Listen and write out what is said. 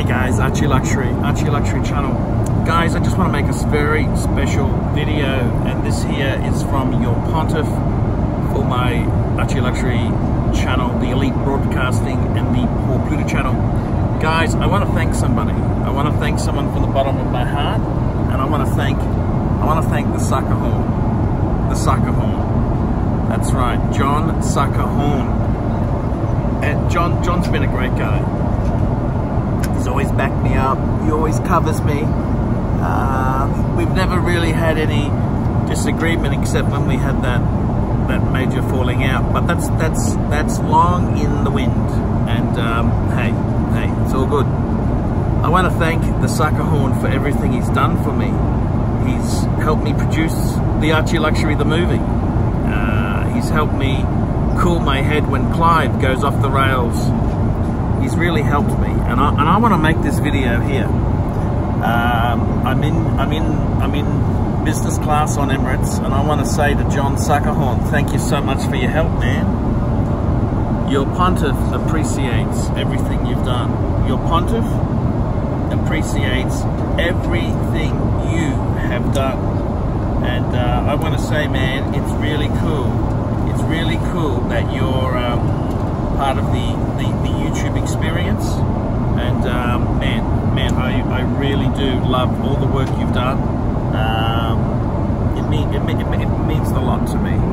Hey guys, Archie Luxury channel. Guys, I just want to make a very special video, and this here is from your pontiff for my Archie Luxury channel, the Elite Broadcasting and the Paul Pluto channel. Guys, I want to thank somebody. I want to thank someone from the bottom of my heart, and I want to thank the Sukahorn. The Sukahorn. That's right, John Sukahorn. And John's been a great guy. He's always backed me up, he always covers me. We've never really had any disagreement except when we had that major falling out. But that's long in the wind. And hey, it's all good. I want to thank the Sukahorn for everything he's done for me. He's helped me produce the Archie Luxury, the movie. He's helped me cool my head when Clive goes off the rails. He's really helped me, and I want to make this video here. I'm in business class on Emirates, and I want to say to John Sukahorn, thank you so much for your help, man. Your pontiff appreciates everything you've done. Your pontiff appreciates everything you have done, and I want to say, man, it's really cool. It's really cool that you're part of the YouTube experience, and man, I really do love all the work you've done. It means a lot to me.